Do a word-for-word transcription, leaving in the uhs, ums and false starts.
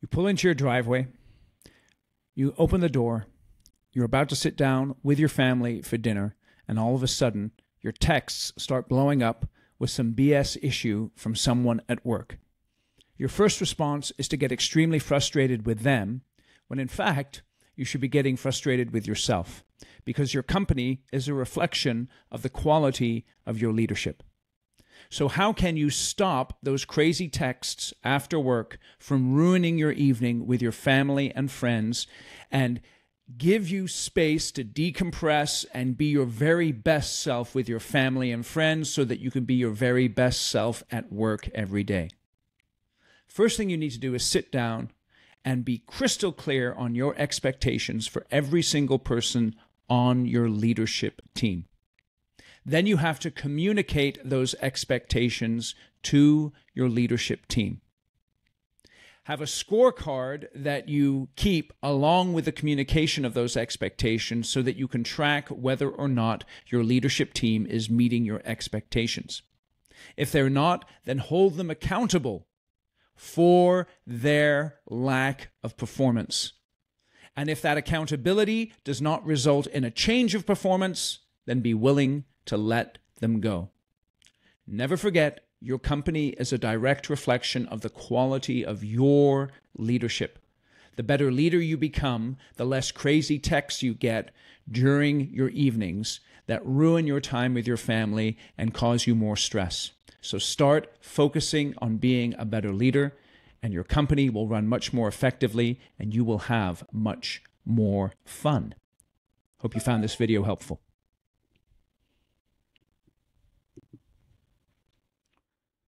You pull into your driveway, you open the door, you're about to sit down with your family for dinner, and all of a sudden, your texts start blowing up with some B S issue from someone at work. Your first response is to get extremely frustrated with them, when in fact, you should be getting frustrated with yourself, because your company is a reflection of the quality of your leadership. So how can you stop those crazy texts after work from ruining your evening with your family and friends, and give you space to decompress and be your very best self with your family and friends so that you can be your very best self at work every day? First thing you need to do is sit down and be crystal clear on your expectations for every single person on your leadership team. Then you have to communicate those expectations to your leadership team. Have a scorecard that you keep along with the communication of those expectations so that you can track whether or not your leadership team is meeting your expectations. If they're not, then hold them accountable for their lack of performance. And if that accountability does not result in a change of performance, then be willing to let them go. Never forget, your company is a direct reflection of the quality of your leadership. The better leader you become, the less crazy texts you get during your evenings that ruin your time with your family and cause you more stress. So start focusing on being a better leader, and your company will run much more effectively, and you will have much more fun. Hope you found this video helpful.